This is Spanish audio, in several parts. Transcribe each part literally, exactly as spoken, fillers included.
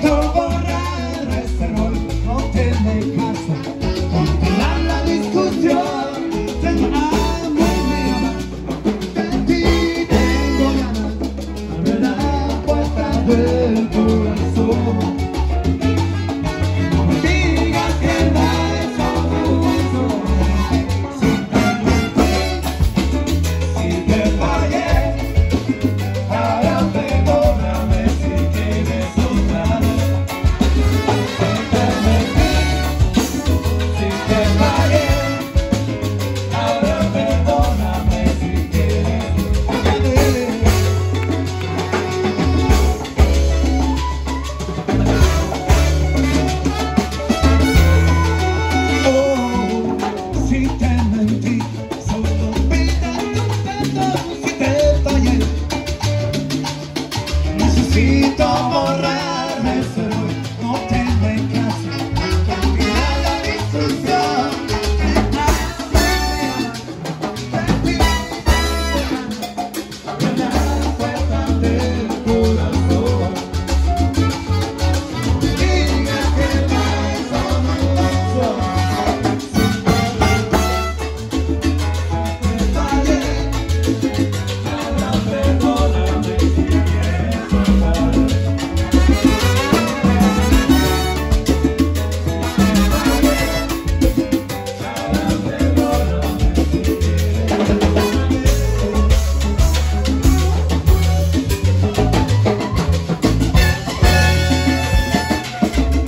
Necesito borrar este rol, no tener caso, controlar la discusión, sentarme y amar. De ti tengo ganas, abrir la puerta del corazón. Necesito borrarme ese hoy, no tener caso, cambiar la discusión, dejarme amar, de ti tengo ganas, abrir la puerta del corazón. No me digas que no es solo eso, si te fallé, te fallé, ahora perdóname si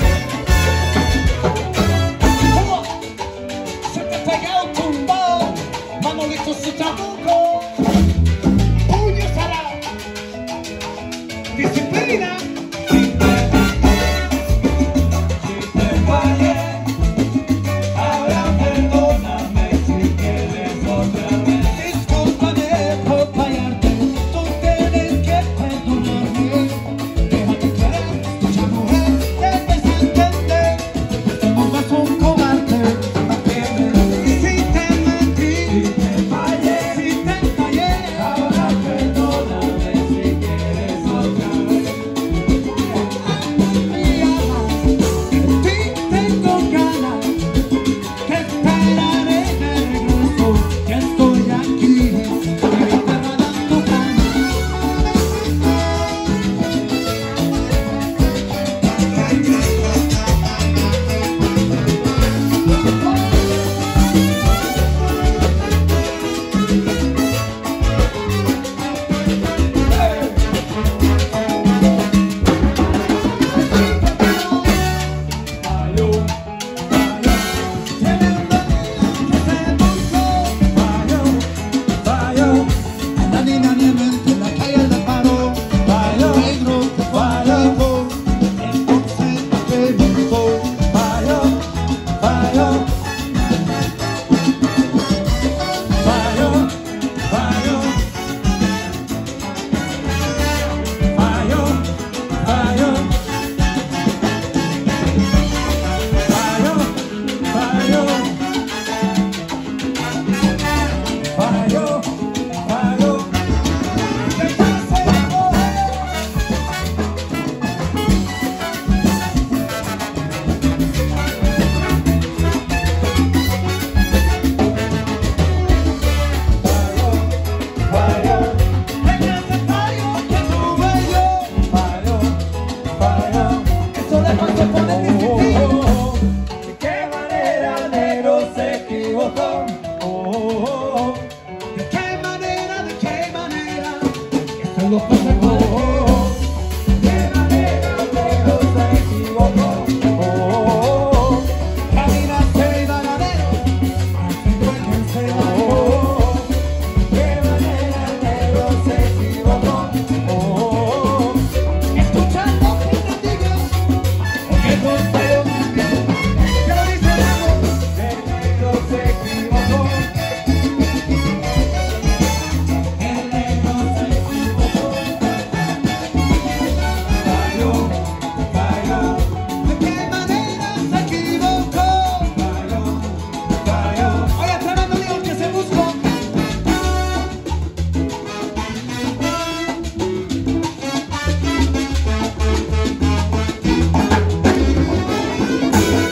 quieres olvidar. Manolito su trabuco, puños a la disciplina.